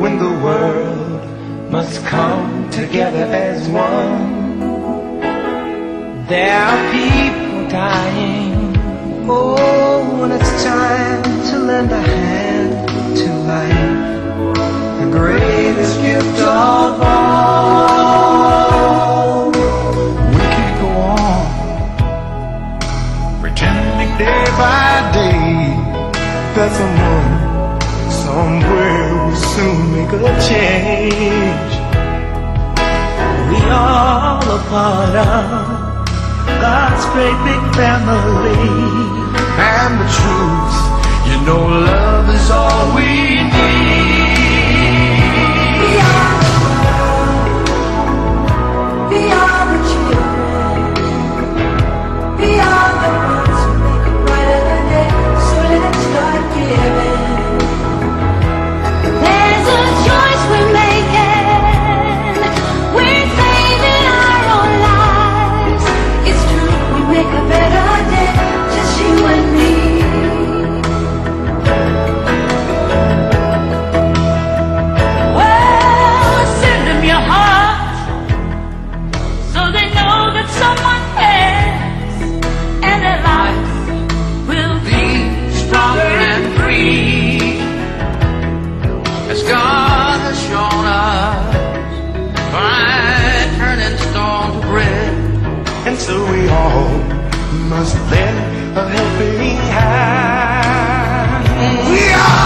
when the world must come together as one. There are people dying, oh, when it's time to lend a hand to life, the greatest gift of all. We can't go on pretending day by day that someone somewhere will soon make a change. We all are part of God's great big family. And the truth, you know, love is all we need. We are the world. We are the children. We are the ones who make a brighter day. So let's start giving. So we all must lend a helping hand. We are